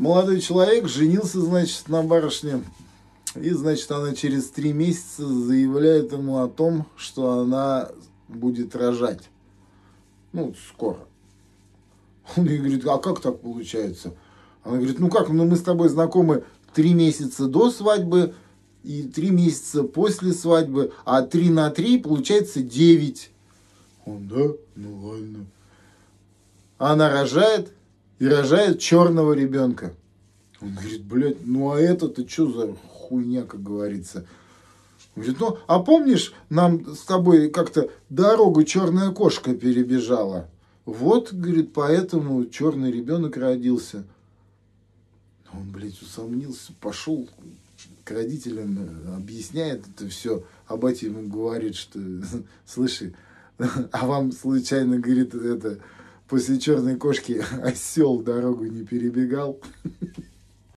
молодой человек женился, значит, на барышне. И, значит, она через 3 месяца заявляет ему о том, что она будет рожать. Ну, скоро. Он ей говорит: а как так получается? Она говорит: ну как, ну мы с тобой знакомы 3 месяца до свадьбы и 3 месяца после свадьбы, а 3 на 3 получается 9. Он: да, ну ладно. Она рожает и рожает черного ребенка. Он говорит: блядь, ну а это-то что за хуйня, как говорится? Он говорит: ну, а помнишь, нам с тобой как-то дорогу черная кошка перебежала? Вот, говорит, поэтому черный ребенок родился. Он, блядь, усомнился, пошел к родителям, объясняет это все. А батя ему говорит, что: слыши, а вам случайно, говорит, это после черной кошки осел дорогу не перебегал?